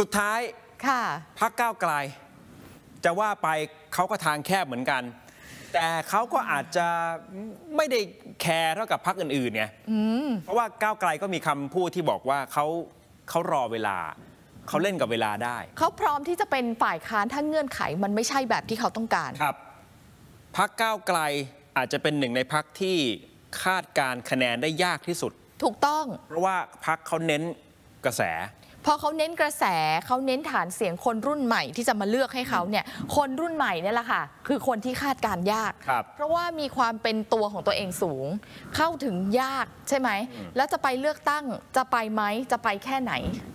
สุดท้ายพรรคก้าวไกลจะว่าไปเขาก็ทางแคบเหมือนกันแต่เขาก็อาจจะไม่ได้แคร์เท่ากับพรรคอื่นๆเนี่ยเพราะว่าก้าวไกลก็มีคำพูดที่บอกว่าเขารอเวลาเขาเล่นกับเวลาได้เขาพร้อมที่จะเป็นฝ่ายค้านถ้าเงื่อนไขมันไม่ใช่แบบที่เขาต้องการครับพรรคก้าวไกลอาจจะเป็นหนึ่งในพรรคที่คาดการคะแนนได้ยากที่สุดถูกต้องเพราะว่าพรรคเขาเน้นกระแสพอเขาเน้นกระแสเขาเน้นฐานเสียงคนรุ่นใหม่ที่จะมาเลือกให้เขาเนี่ยคนรุ่นใหม่นี่แหละค่ะคือคนที่คาดการยากเพราะว่ามีความเป็นตัวของตัวเองสูงเข้าถึงยากใช่ไหมแล้วจะไปเลือกตั้งจะไปไหมจะไปแค่ไหน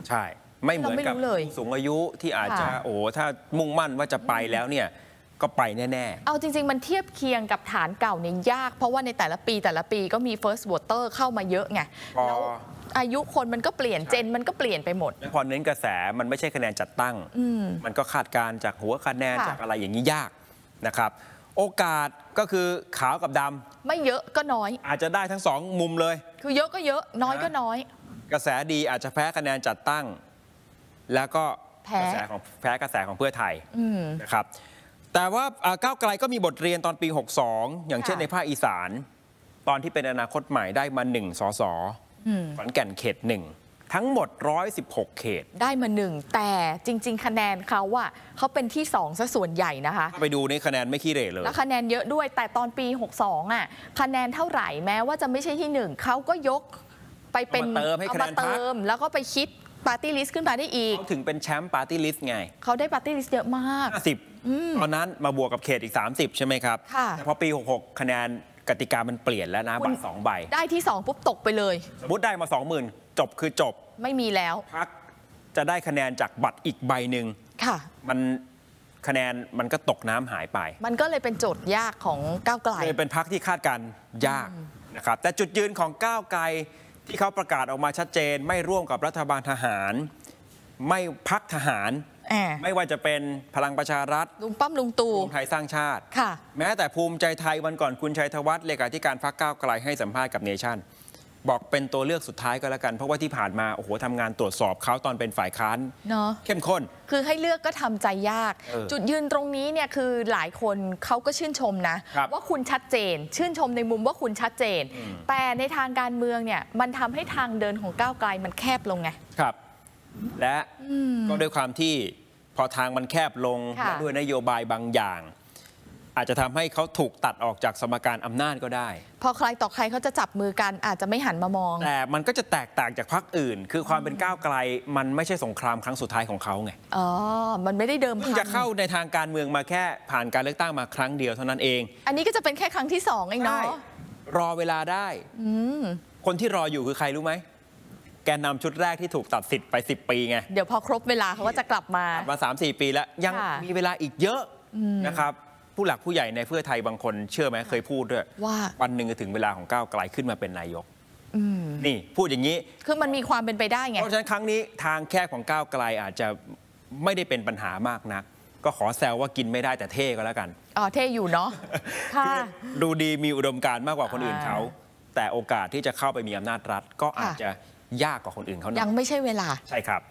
ใช่ไม่เหมือนกับสูงอายุที่อาจจะโอ้ถ้ามุ่งมั่นว่าจะไปแล้วเนี่ยก็ไปแน่ๆเอาจริงๆมันเทียบเคียงกับฐานเก่าเนี่ยยากเพราะว่าในแต่ละปีก็มี first voter เข้ามาเยอะไงแล้วอายุคนมันก็เปลี่ยนเจนมันก็เปลี่ยนไปหมดพอเน้นกระแสมันไม่ใช่คะแนนจัดตั้งมันก็คาดการณ์จากหัวคะแนนจากอะไรอย่างนี้ยากนะครับโอกาสก็คือขาวกับดำไม่เยอะก็น้อยอาจจะได้ทั้งสองมุมเลยคือเยอะก็เยอะน้อยก็น้อยกระแสดีอาจจะแพ้คะแนนจัดตั้งแล้วก็แพ้กระแสของเพื่อไทยนะครับแต่ว่าก้าวไกลก็มีบทเรียนตอนปี 62 อย่างเช่นในภาคอีสานตอนที่เป็นอนาคตใหม่ได้มา1 สส.ขอนแก่นเขต1ทั้งหมด116เขตได้มา1แต่จริงๆคะแนนเขาอะเขาเป็นที่2ซะส่วนใหญ่นะคะไปดูนี่คะแนนไม่ขี้เหร่เลยแล้วคะแนนเยอะด้วยแต่ตอนปี 62 อะคะแนนเท่าไหร่แม้ว่าจะไม่ใช่ที่1เขาก็ยกไปเป็นเอามาเติมแล้วก็ไปคิดปาร์ตี้ลิสต์ขึ้นมาได้อีกถึงเป็นแชมป์ปาร์ตี้ลิสต์ไงเขาได้ปาร์ตี้ลิสต์เยอะมาก50ตอนนั้นมาบวกกับเขตอีก30ใช่ไหมครับแต่พอปี66คะแนนกติกามันเปลี่ยนแล้วนะบัตร2ใบได้ที่2ปุ๊บตกไปเลยสมมติได้มา20,000จบคือจบไม่มีแล้วพรรคจะได้คะแนนจากบัตรอีกใบหนึ่งค่ะมันคะแนนมันก็ตกน้ำหายไปมันก็เลยเป็นโจทย์ยากของก้าวไกลเลยเป็นพรรคที่คาดการยากนะครับแต่จุดยืนของก้าวไกลที่เขาประกาศออกมาชัดเจนไม่ร่วมกับรัฐบาลทหารไม่พรรคทหารไม่ว่าจะเป็นพลังประชารัฐลุงป้อมลุงตู่ไทยสร้างชาติแม้แต่ภูมิใจไทยวันก่อนคุณชัยธวัฒน์เลขาธิการพรรคก้าวไกลให้สัมภาษณ์กับเนชั่นบอกเป็นตัวเลือกสุดท้ายก็แล้วกันเพราะว่าที่ผ่านมาโอ้โหทำงานตรวจสอบเขาตอนเป็นฝ่ายค้านเข้มข้นคือให้เลือกก็ทำใจยากจุดยืนตรงนี้เนี่ยคือหลายคนเขาก็ชื่นชมนะว่าคุณชัดเจนชื่นชมในมุมว่าคุณชัดเจนแต่ในทางการเมืองเนี่ยมันทำให้ทางเดินของก้าวไกลมันแคบลงไงครับและก็ด้วยความที่พอทางมันแคบลงด้วยนโยบายบางอย่างอาจจะทำให้เขาถูกตัดออกจากสมการอำนาจก็ได้พอใครต่อใครเขาจะจับมือกันอาจจะไม่หันมามองแต่มันก็จะแตกต่างจากพรรคอื่นคือความเป็นก้าวไกลมันไม่ใช่สงครามครั้งสุดท้ายของเขาไงอ๋อมันไม่ได้เดิมพันจะเข้าในทางการเมืองมาแค่ผ่านการเลือกตั้งมาครั้งเดียวเท่านั้นเองอันนี้ก็จะเป็นแค่ครั้งที่2เองเนาะรอเวลาได้คนที่รออยู่คือใครรู้ไหมแกนนำชุดแรกที่ถูกตัดสิทธิ์ไป10ปีไงเดี๋ยวพอครบเวลาเขาก็จะกลับมา 3-4 ปีแล้วยังมีเวลาอีกเยอะนะครับผู้หลักผู้ใหญ่ในเพื่อไทยบางคนเชื่อไหมเคยพูดด้วยว่าวันหนึ่งจะถึงเวลาของก้าวไกลขึ้นมาเป็นนายกนี่พูดอย่างนี้คือมันมีความเป็นไปได้ไงเพราะฉะนั้นครั้งนี้ทางแคบของก้าวไกลอาจจะไม่ได้เป็นปัญหามากนักก็ขอแซวว่ากินไม่ได้แต่เท่ก็แล้วกันอ๋อเท่อยู่เนาะค่ะดูดีมีอุดมการณ์มากกว่าคนอื่นเขาแต่โอกาสที่จะเข้าไปมีอำนาจรัฐก็อาจจะยากกว่าคนอื่นเขายังไม่ใช่เวลาใช่ครับ